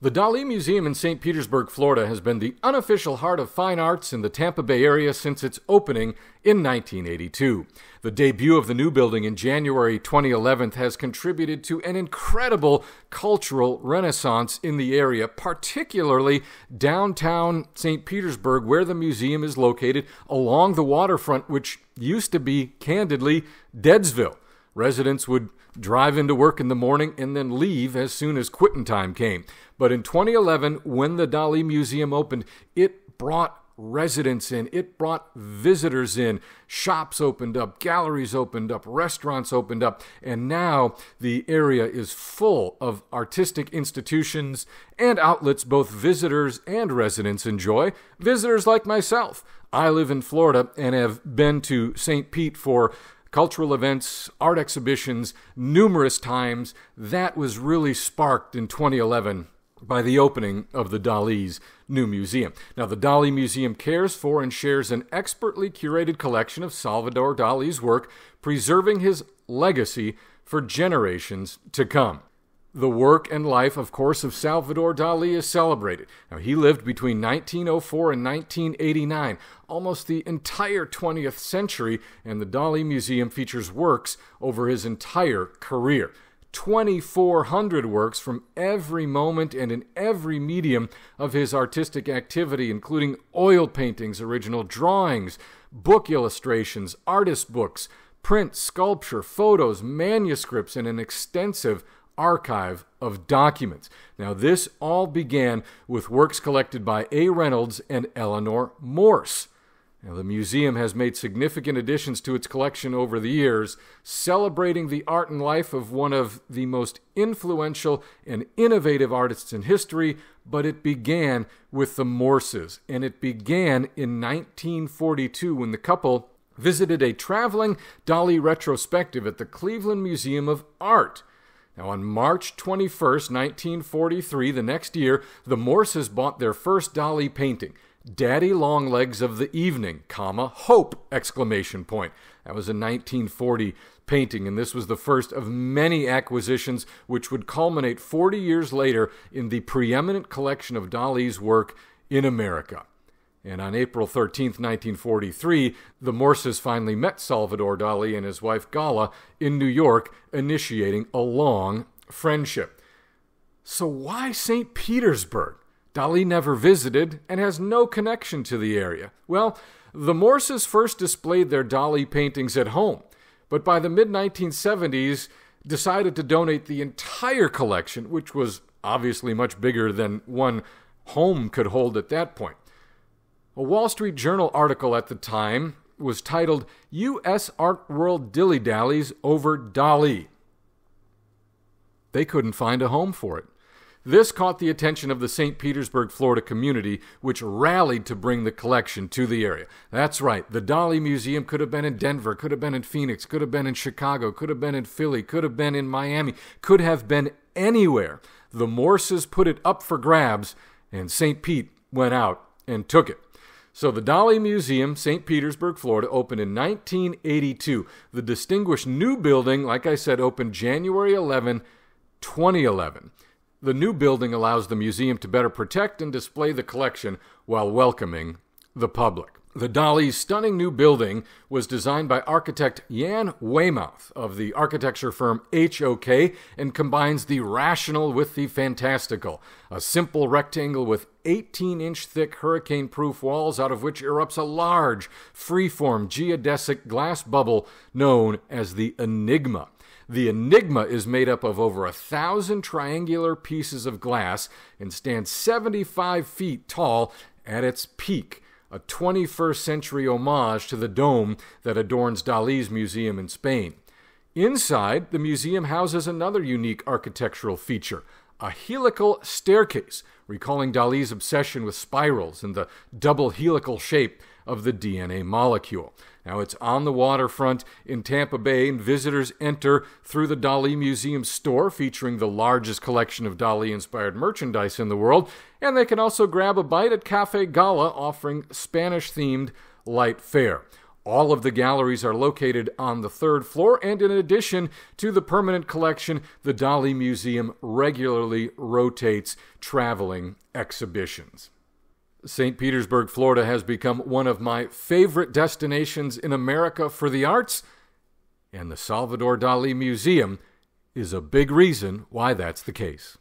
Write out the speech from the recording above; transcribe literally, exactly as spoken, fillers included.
The Dalí Museum in Saint Petersburg, Florida has been the unofficial heart of fine arts in the Tampa Bay area since its opening in nineteen eighty-two. The debut of the new building in January twenty eleven has contributed to an incredible cultural renaissance in the area, particularly downtown Saint Petersburg, where the museum is located along the waterfront, which used to be, candidly, Deadsville. Residents would drive into work in the morning and then leave as soon as quitting time came. But in twenty eleven, when the Dalí Museum opened, it brought residents in. It brought visitors in. Shops opened up, galleries opened up, restaurants opened up, and now the area is full of artistic institutions and outlets both visitors and residents enjoy. Visitors like myself. I live in Florida and have been to Saint Pete for cultural events, art exhibitions, numerous times. That was really sparked in twenty eleven by the opening of the Dalí's new museum. Now, the Dalí Museum cares for and shares an expertly curated collection of Salvador Dalí's work, preserving his legacy for generations to come. The work and life, of course, of Salvador Dalí is celebrated. Now, he lived between nineteen oh four and nineteen eighty-nine, almost the entire twentieth century, and the Dalí Museum features works over his entire career. twenty-four hundred works from every moment and in every medium of his artistic activity, including oil paintings, original drawings, book illustrations, artist books, print, sculpture, photos, manuscripts, and an extensive archive of documents. Now, this all began with works collected by A. Reynolds and Eleanor Morse. Now, the museum has made significant additions to its collection over the years, celebrating the art and life of one of the most influential and innovative artists in history, but it began with the Morses, and it began in nineteen forty-two when the couple visited a traveling Dalí retrospective at the Cleveland Museum of Art. Now, on March twenty-first, nineteen forty-three, the next year, the Morses bought their first Dalí painting, Daddy Longlegs of the Evening, comma, Hope, exclamation point. That was a nineteen forty painting, and this was the first of many acquisitions which would culminate forty years later in the preeminent collection of Dalí's work in America. And on April thirteenth, nineteen forty-three, the Morses finally met Salvador Dalí and his wife Gala in New York, initiating a long friendship. So why Saint Petersburg? Dalí never visited and has no connection to the area. Well, the Morses first displayed their Dalí paintings at home, but by the mid nineteen seventies decided to donate the entire collection, which was obviously much bigger than one home could hold at that point. A Wall Street Journal article at the time was titled, U S Art World Dilly-Dallies Over Dalí. They couldn't find a home for it. This caught the attention of the Saint Petersburg, Florida community, which rallied to bring the collection to the area. That's right, the Dalí Museum could have been in Denver, could have been in Phoenix, could have been in Chicago, could have been in Philly, could have been in Miami, could have been anywhere. The Morses put it up for grabs, and Saint Pete went out and took it. So the Dalí Museum, Saint Petersburg, Florida, opened in nineteen eighty-two. The distinguished new building, like I said, opened January eleventh, twenty eleven. The new building allows the museum to better protect and display the collection while welcoming the public. The Dalí's stunning new building was designed by architect Jan Weymouth of the architecture firm H O K and combines the rational with the fantastical. A simple rectangle with eighteen inch thick hurricane-proof walls out of which erupts a large, freeform geodesic glass bubble known as the Enigma. The Enigma is made up of over a thousand triangular pieces of glass and stands seventy-five feet tall at its peak, a twenty-first century homage to the dome that adorns Dalí's museum in Spain. Inside, the museum houses another unique architectural feature, a helical staircase, recalling Dalí's obsession with spirals and the double helical shape of the D N A molecule. Now, it's on the waterfront in Tampa Bay, and visitors enter through the Dalí Museum store, featuring the largest collection of Dalí-inspired merchandise in the world, and they can also grab a bite at Cafe Gala, offering Spanish-themed light fare. All of the galleries are located on the third floor, and in addition to the permanent collection, the Dalí Museum regularly rotates traveling exhibitions. Saint Petersburg, Florida has become one of my favorite destinations in America for the arts, and the Salvador Dalí Museum is a big reason why that's the case.